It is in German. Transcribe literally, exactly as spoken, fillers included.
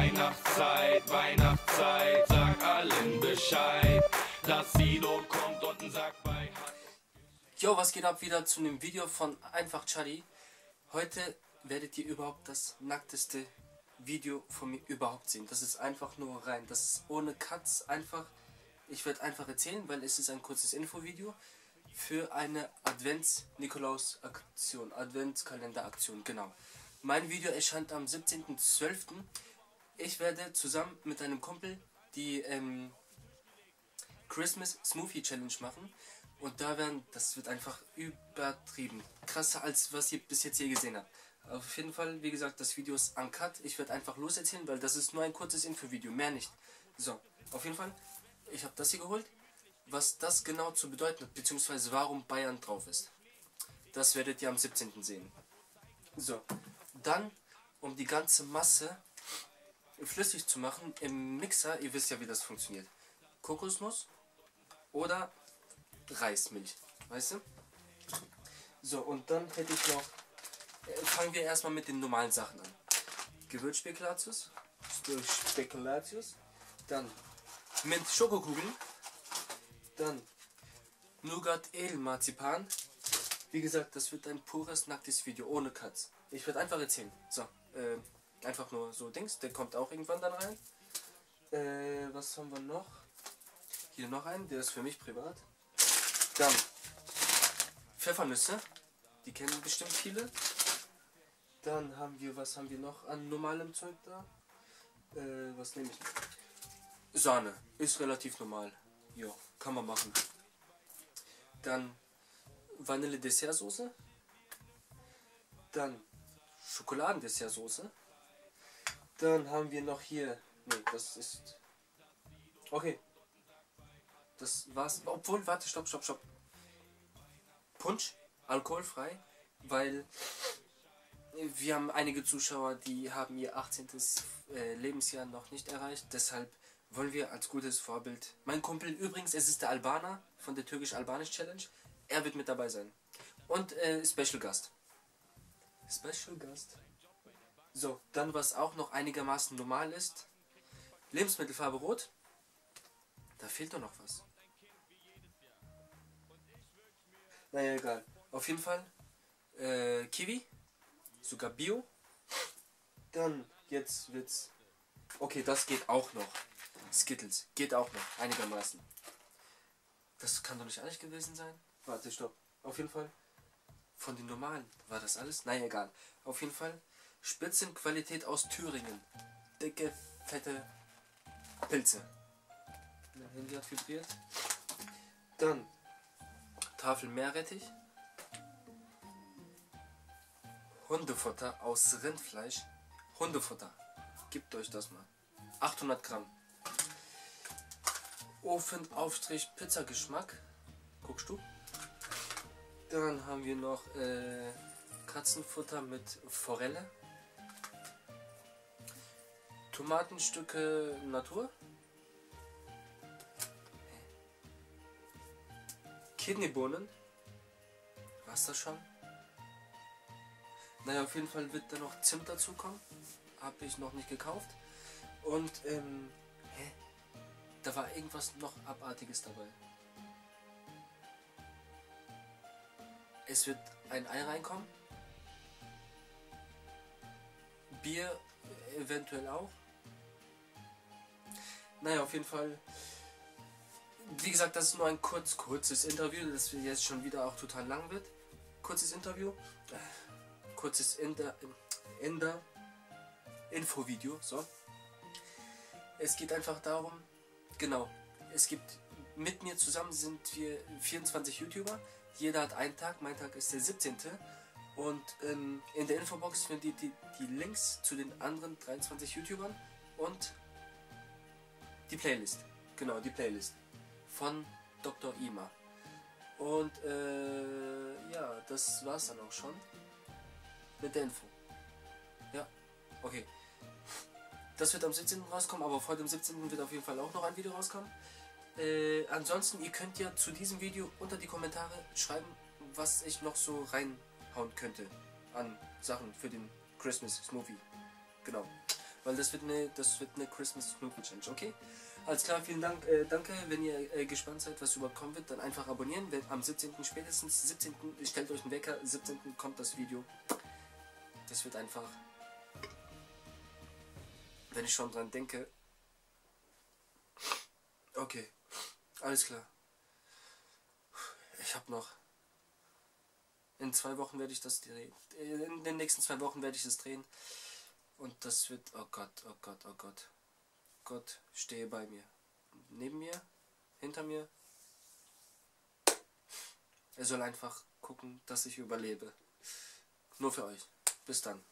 Weihnachtszeit, Weihnachtszeit, sag allen Bescheid, dass Sido kommt und ein Sack bei hat. Jo, was geht ab, wieder zu einem Video von Einfach Charlie. Heute werdet ihr überhaupt das nackteste Video von mir überhaupt sehen. Das ist einfach nur rein, das ist ohne Cuts, einfach. Ich werde einfach erzählen, weil es ist ein kurzes Infovideo für eine Advents-Nikolaus-Aktion, Adventskalender-Aktion, genau. Mein Video erscheint am siebzehnten zwölften. Ich werde zusammen mit einem Kumpel die ähm, Christmas Smoothie Challenge machen. Und da werden, das wird einfach übertrieben. Krasser als was ihr bis jetzt hier gesehen habt. Auf jeden Fall, wie gesagt, das Video ist uncut. Ich werde einfach loserzählen, weil das ist nur ein kurzes Infovideo, mehr nicht. So, auf jeden Fall, ich habe das hier geholt. Was das genau zu bedeuten hat, beziehungsweise warum Bayern drauf ist. Das werdet ihr am siebzehnten sehen. So, dann, um die ganze Masse flüssig zu machen, im Mixer, ihr wisst ja, wie das funktioniert. Kokosnuss oder Reismilch, weißt du? So, und dann hätte ich noch, äh, fangen wir erstmal mit den normalen Sachen an. Gewürzspekulatius, Spekulatius, dann Mint-Schokokugeln, dann Nougat-Edel-Marzipan. Wie gesagt, das wird ein pures, nacktes Video, ohne Cuts. Ich werde einfach erzählen. So, äh, einfach nur so Dings, der kommt auch irgendwann dann rein. Äh, was haben wir noch? Hier noch einen, der ist für mich privat. Dann Pfeffernüsse, die kennen bestimmt viele. Dann haben wir, was haben wir noch an normalem Zeug da? Äh, was nehme ich? Sahne, ist relativ normal. Jo, kann man machen. Dann Vanille-Dessertsoße, dann Schokoladendessertsoße, dann haben wir noch hier, ne, das ist, okay, das war's, obwohl, warte, stopp, stopp, stopp, Punsch, alkoholfrei, weil wir haben einige Zuschauer, die haben ihr achtzehntes Lebensjahr noch nicht erreicht, deshalb wollen wir als gutes Vorbild, mein Kumpel übrigens, es ist der Albaner von der türkisch-albanisch-Challenge, er wird mit dabei sein. Und äh, Special Gast. Special Gast. So, dann was auch noch einigermaßen normal ist. Lebensmittelfarbe Rot. Da fehlt doch noch was. Naja, egal. Auf jeden Fall. Äh, Kiwi. Sogar Bio. Dann, jetzt wird's... Okay, das geht auch noch. Skittles. Geht auch noch. Einigermaßen. Das kann doch nicht alles gewesen sein. Warte, stopp. Auf jeden Fall. Von den normalen war das alles? Naja, egal. Auf jeden Fall. Spitzenqualität aus Thüringen. Dicke, fette Pilze. Mein Handy hat vibriert. Dann Tafel Meerrettich. Hundefutter aus Rindfleisch. Hundefutter. Gebt euch das mal. achthundert Gramm. Ofenaufstrich Pizzageschmack. Guckst du? Dann haben wir noch äh, Katzenfutter mit Forelle, Tomatenstücke Natur, Kidneybohnen, war's das schon? Naja, auf jeden Fall wird da noch Zimt dazukommen, habe ich noch nicht gekauft. Und ähm, hä? Da war irgendwas noch Abartiges dabei. Es wird ein Ei reinkommen, Bier eventuell auch. Naja, auf jeden Fall, wie gesagt, das ist nur ein kurz, kurzes Interview, das jetzt schon wieder auch total lang wird. Kurzes Interview, äh, kurzes Inter, Inter, Infovideo, so. Es geht einfach darum, genau, es gibt, mit mir zusammen sind wir vierundzwanzig YouTuber. Jeder hat einen Tag, mein Tag ist der siebzehnte Und ähm, in der Infobox findet ihr die, die Links zu den anderen dreiundzwanzig YouTubern und die Playlist. Genau, die Playlist von Doktor Ima. Und äh, ja, das war's dann auch schon mit der Info. Ja, okay. Das wird am siebzehnten rauskommen, aber vor dem siebzehnten wird auf jeden Fall auch noch ein Video rauskommen. Äh, ansonsten, ihr könnt ja zu diesem Video unter die Kommentare schreiben, was ich noch so reinhauen könnte an Sachen für den Christmas Smoothie. Genau. weil das wird eine, das wird eine Christmas-Knoten-Challenge, okay? Alles klar, vielen Dank, äh, danke, wenn ihr äh, gespannt seid, was überhaupt kommen wird, dann einfach abonnieren, wenn, am siebzehnten spätestens, siebzehnten stellt euch einen Wecker, siebzehnten kommt das Video, das wird einfach, wenn ich schon dran denke, okay, alles klar, ich habe noch, in zwei Wochen werde ich das drehen, in den nächsten zwei Wochen werde ich das drehen und das wird, oh Gott, oh Gott, oh Gott, Gott stehe bei mir, neben mir, hinter mir, er soll einfach gucken, dass ich überlebe, nur für euch, bis dann.